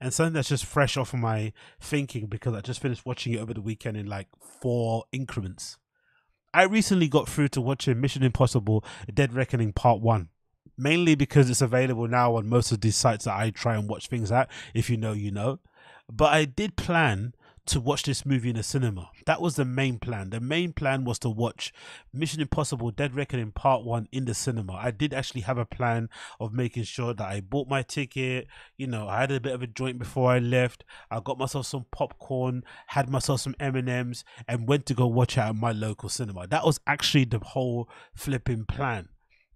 and something that's just fresh off of my thinking, because I just finished watching it over the weekend in like 4 increments. I recently got through to watching Mission Impossible: Dead Reckoning Part One, mainly because it's available now on most of these sites that I try and watch things at. If you know, you know. But I did plan to watch this movie in a cinema. That was the main plan. The main plan was to watch Mission Impossible: Dead Reckoning Part 1 in the cinema. I did actually have a plan of making sure that I bought my ticket. You know, I had a bit of a joint before I left. I got myself some popcorn, had myself some M&Ms, and went to go watch it at my local cinema. That was actually the whole flipping plan.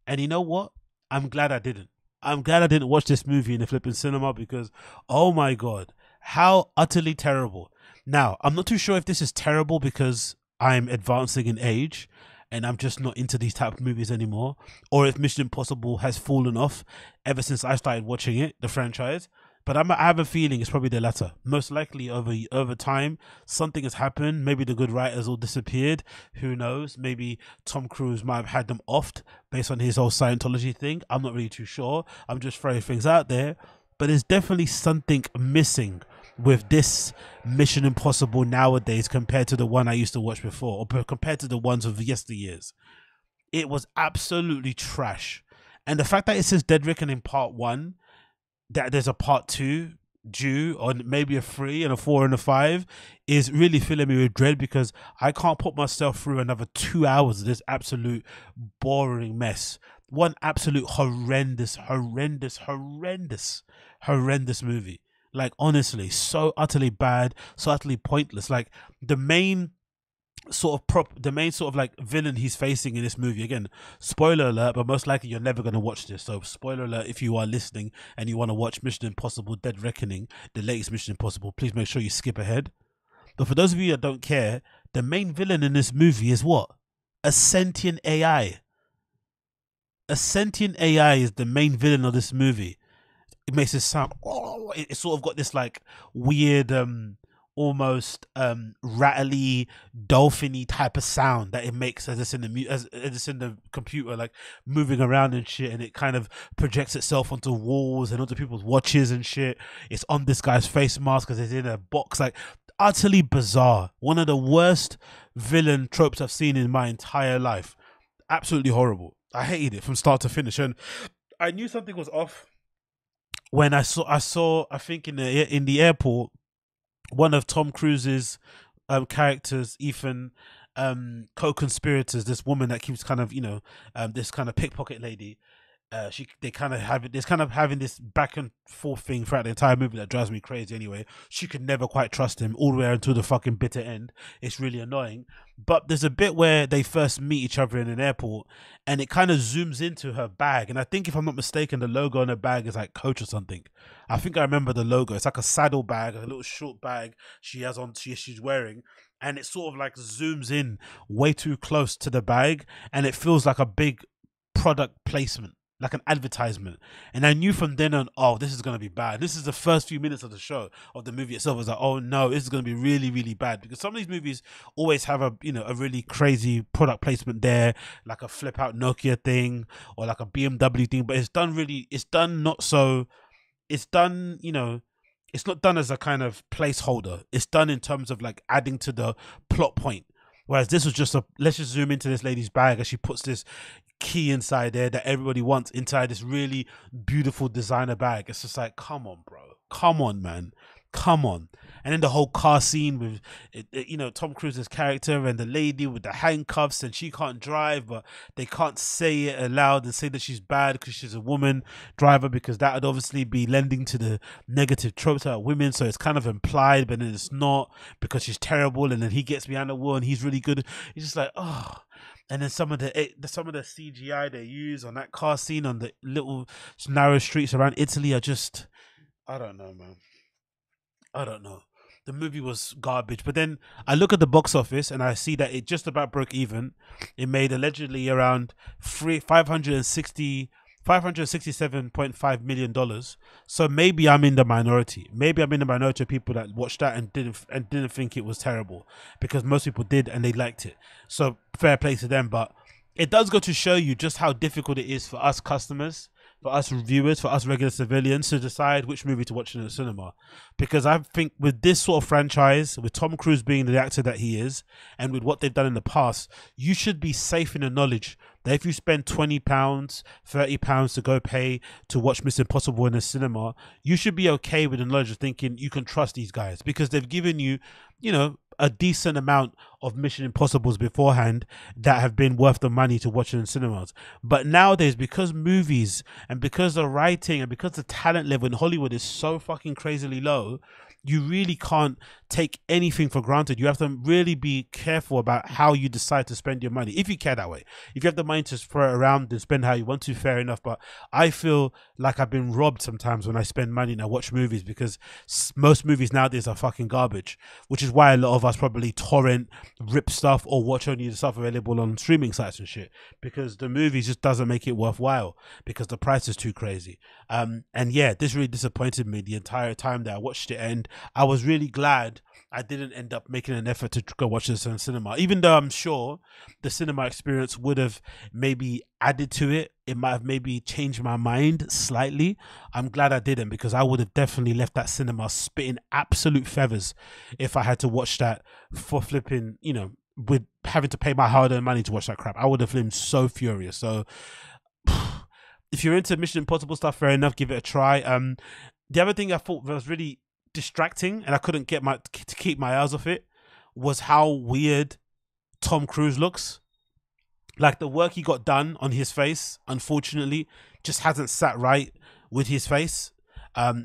And you know what? I'm glad I didn't. I'm glad I didn't watch this movie in the flipping cinema, because, oh my God, how utterly terrible. Now, I'm not too sure if this is terrible because I'm advancing in age and I'm just not into these type of movies anymore, or if Mission Impossible has fallen off ever since I started watching it, the franchise. But I have a feeling it's probably the latter. Most likely over time, something has happened. Maybe the good writers all disappeared. Who knows? Maybe Tom Cruise might have had them offed based on his whole Scientology thing. I'm not really too sure. I'm just throwing things out there. But there's definitely something missing with this Mission Impossible nowadays compared to the one I used to watch before, or compared to the ones of yesteryears. It was absolutely trash. And the fact that it says Dead Reckoning Part 1, that there's a Part 2 due, or maybe a 3 and a 4 and a 5, is really filling me with dread, because I can't put myself through another 2 hours of this absolute boring mess. One absolute horrendous movie. Like, honestly, so utterly bad, so utterly pointless. Like, the main sort of villain he's facing in this movie, again, spoiler alert, but most likely you're never going to watch this, so spoiler alert if you are listening and you want to watch Mission Impossible: Dead Reckoning, the latest Mission Impossible, please make sure you skip ahead. But for those of you that don't care, the main villain in this movie is what? A sentient AI. A sentient AI is the main villain of this movie. It makes it sound, oh, it's sort of got this like weird, almost rattly, dolphiny type of sound that it makes as it's in the computer, like moving around and shit, and it kind of projects itself onto walls and onto people's watches and shit. It's on this guy's face mask because it's in a box. Like, utterly bizarre. One of the worst villain tropes I've seen in my entire life. Absolutely horrible. I hated it from start to finish, and I knew something was off when I saw, I think in the airport, one of Tom Cruise's characters, Ethan, co-conspirators, this woman that keeps kind of, you know, this kind of pickpocket lady. They're kind of having this back and forth thing throughout the entire movie that drives me crazy. Anyway, she could never quite trust him all the way until the fucking bitter end. It's really annoying. But there's a bit where they first meet each other in an airport, and it kind of zooms into her bag. And I think, if I'm not mistaken, the logo on her bag is like Coach or something. I think I remember the logo. It's like a saddle bag, a little short bag she has on. She's wearing. And it sort of like zooms in way too close to the bag, and it feels like a big product placement, like an advertisement. And I knew from then on, oh, this is going to be bad. This is the first few minutes of the show, of the movie itself. I was like, oh no, this is going to be really, really bad, because some of these movies always have a really crazy product placement there, like a flip out Nokia thing or like a BMW thing, but it's not done as a kind of placeholder. It's done in terms of like adding to the plot point. Whereas this was just let's just zoom into this lady's bag as she puts this key inside there that everybody wants inside this really beautiful designer bag. It's just like, come on, bro. Come on, man. Come on. And then the whole car scene with, you know, Tom Cruise's character and the lady with the handcuffs, and she can't drive, but they can't say it aloud and say that she's bad because she's a woman driver, because that would obviously be lending to the negative tropes about women. So it's kind of implied, but then it's not, because she's terrible. And then he gets behind the wheel and he's really good. He's just like, oh. And then some of the CGI they use on that car scene on the little narrow streets around Italy are just, I don't know, man. I don't know. The movie was garbage. But then I look at the box office and I see that it just about broke even. It made allegedly around $567.5 million. So maybe I'm in the minority. Maybe I'm in the minority of people that watched that and didn't think it was terrible, because most people did and they liked it. So fair play to them. But it does go to show you just how difficult it is for us customers for us viewers, for us regular civilians to decide which movie to watch in the cinema. Because I think with this sort of franchise, with Tom Cruise being the actor that he is, and with what they've done in the past, you should be safe in the knowledge that if you spend £20, £30 to go pay to watch Mission Impossible in the cinema, you should be okay with the knowledge of thinking you can trust these guys because they've given you, you know, a decent amount of Mission Impossibles beforehand that have been worth the money to watch in cinemas. But nowadays, because movies and because the writing and because the talent level in Hollywood is so fucking crazily low, you really can't take anything for granted. You have to really be careful about how you decide to spend your money, if you care that way. If you have the money to throw it around and spend how you want to, fair enough. But I feel like I've been robbed sometimes when I spend money and I watch movies, because most movies nowadays are fucking garbage, which is why a lot of us probably torrent, rip stuff, or watch only the stuff available on streaming sites and shit, because the movie just doesn't make it worthwhile because the price is too crazy. And yeah, this really disappointed me the entire time that I watched it, and I was really glad I didn't end up making an effort to go watch this in cinema, even though I'm sure the cinema experience would have maybe added to it. It might have maybe changed my mind slightly. I'm glad I didn't, because I would have definitely left that cinema spitting absolute feathers if I had to watch that for flipping, you know, with having to pay my hard-earned money to watch that crap. I would have been so furious. So if you're into Mission Impossible stuff, fair enough, give it a try. The other thing I thought was really distracting, and I couldn't get to keep my eyes off it, was how weird Tom Cruise looks. Like, the work he got done on his face, unfortunately, just hasn't sat right with his face.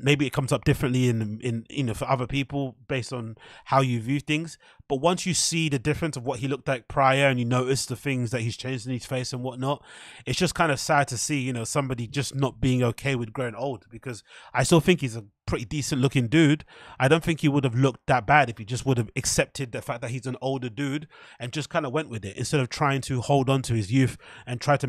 Maybe it comes up differently in you know, for other people based on how you view things. But once you see the difference of what he looked like prior, and you notice the things that he's changed in his face and whatnot, it's just kind of sad to see, you know, somebody just not being okay with growing old, because I still think he's a pretty decent looking dude. I don't think he would have looked that bad if he just would have accepted the fact that he's an older dude and just kind of went with it, instead of trying to hold on to his youth and try to